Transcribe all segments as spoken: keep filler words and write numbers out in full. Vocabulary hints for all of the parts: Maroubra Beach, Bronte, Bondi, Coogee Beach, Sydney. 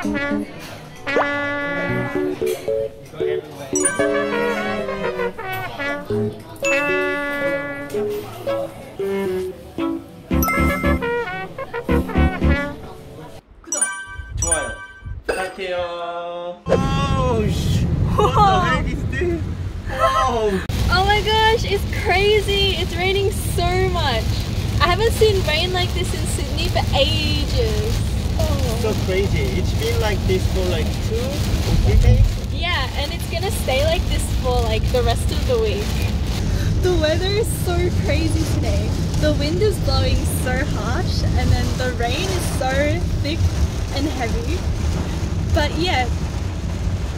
구독, 좋아요 부탁해요. Oh my gosh, it's crazy. It's raining so much. I haven't seen rain like this in Sydney for ages. Oh. So crazy. It's been like this for like two or three days. Yeah, and it's gonna stay like this for like the rest of the week. The weather is so crazy today. The wind is blowing so harsh and then the rain is so thick and heavy. But yeah,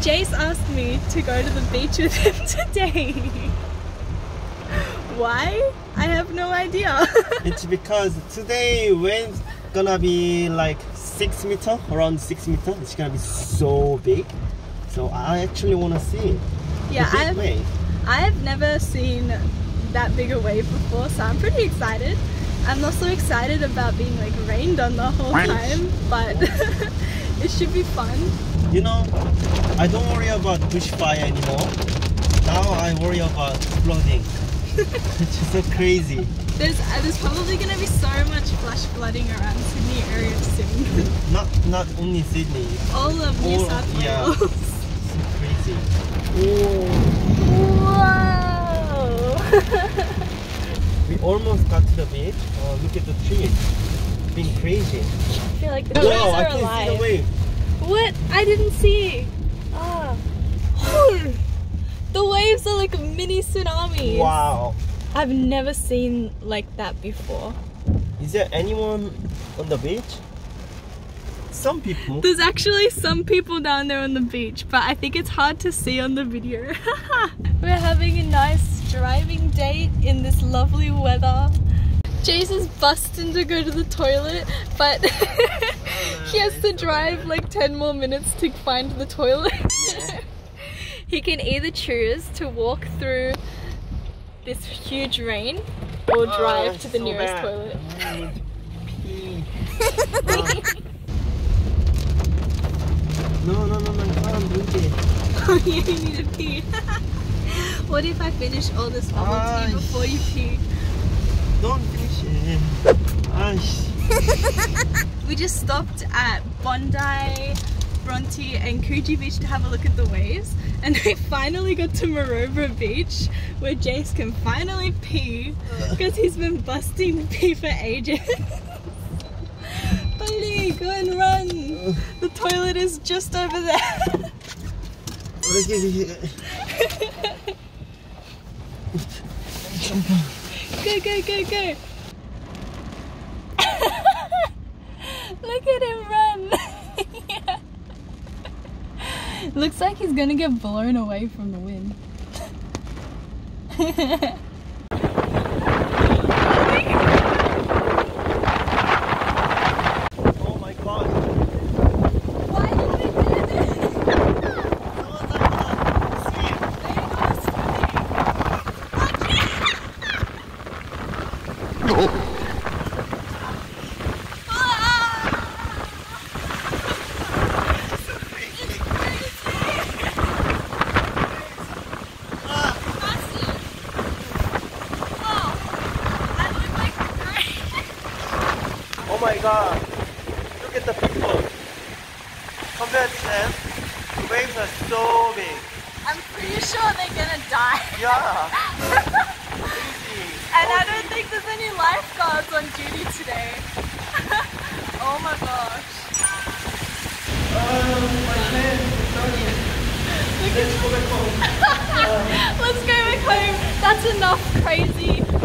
Jace asked me to go to the beach with him today. Why? I have no idea. It's because today wind's gonna be like six meters, around six meters. It's gonna be so big. So I actually wanna see it. Yeah, I've, I've never seen that big a wave before, so I'm pretty excited. I'm also excited about being like rained on the whole time, but it should be fun. You know, I don't worry about bushfire anymore. Now I worry about flooding. It's just so crazy. There's uh, there's probably gonna be so much flash flooding around Sydney area soon. Not not only Sydney. All of New All, South Wales. Yeah, so crazy. Whoa! Whoa! We almost got to the beach. Oh, look at the trees. It's been crazy. I feel like the trees wow, are I alive. I can see the wave. What? I didn't see. Ah. Oh. The waves are like mini tsunamis. Wow. I've never seen like that before. Is there anyone on the beach? Some people. There's actually some people down there on the beach, but I think it's hard to see on the video. We're having a nice driving date in this lovely weather. Jace is busting to go to the toilet, but he has to drive like ten more minutes to find the toilet. Yeah. He can either choose to walk through this huge rain or drive oh, to the so nearest bad. toilet. no, no, no, no, I'm bleeding. Oh yeah, you need to pee. What if I finish all this bubble ah, tea before you pee? Don't finish it. Ah, we just stopped at Bondi, Bronte and Coogee Beach to have a look at the waves, and we finally got to Maroubra Beach where Jace can finally pee because he's been busting to pee for ages. Buddy, go and run! The toilet is just over there. Go, go, go, go! Look at him run! Yeah. Looks like he's gonna get blown away from the wind. Oh my god! Why did we do this? Oh my god! Oh. Oh my god, look at the people. Compared to them, the waves are so big. I'm pretty sure they're gonna die. Yeah. Crazy. And okay. I don't think there's any lifeguards on duty today. Oh my gosh. Oh my goodness. Let's go back home. Let's go back home. That's enough crazy